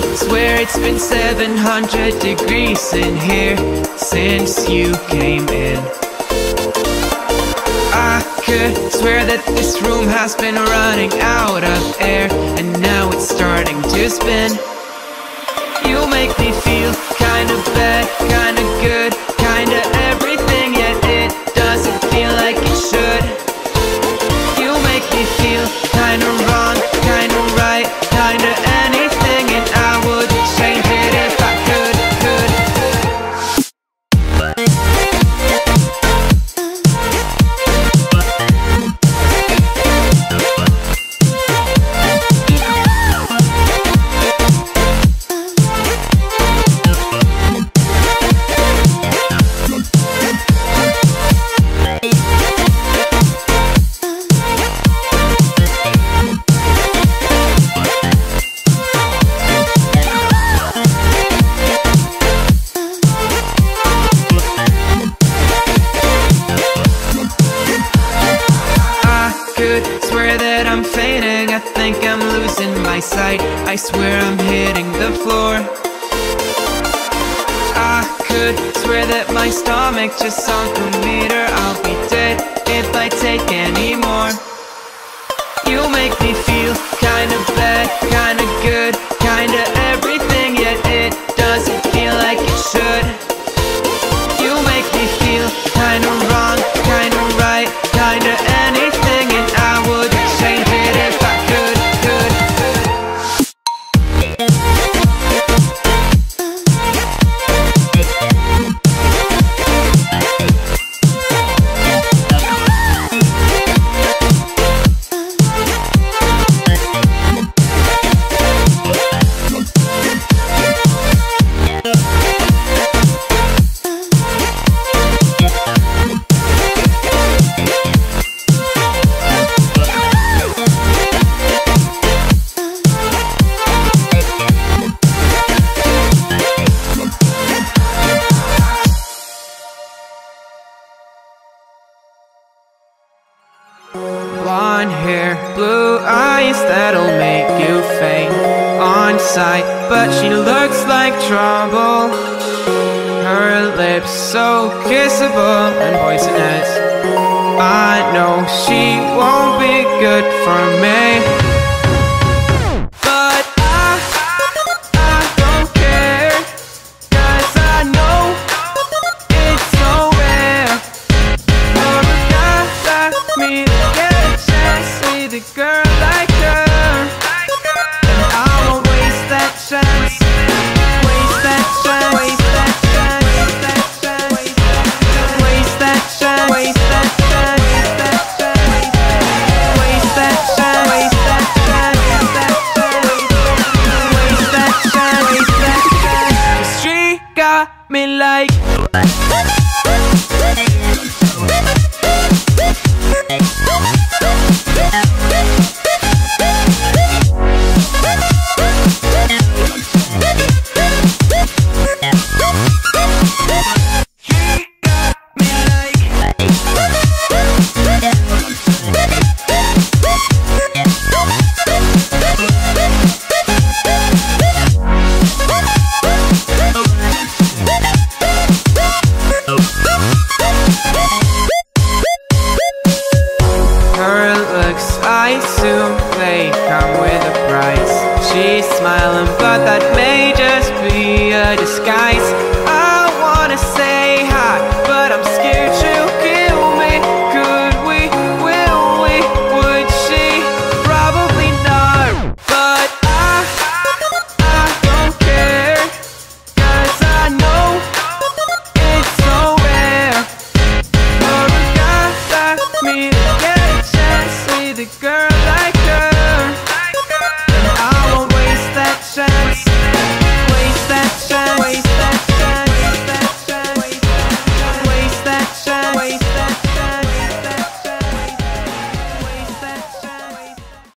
could swear it's been 700 degrees in here since you came in. I could swear that this room has been running out of air, and now it's starting to spin. You make me feel kinda bad, kinda good, kinda everything, yet it doesn't feel like it should. You make me feel kinda wrong, kinda right, kinda anything, and I would change it if I sight. I swear I'm hitting the floor. I could swear that my stomach just sunk a meter. I'll be dead if I take any more. You make me feel kinda bad, kinda good, kinda everything, yet it doesn't feel like it should. You make me feel kinda wrong, kinda right, kinda anything, and I would change it if I could. But she looks like trouble. Her lips so kissable and poisonous. I know she won't be good for me. Girl.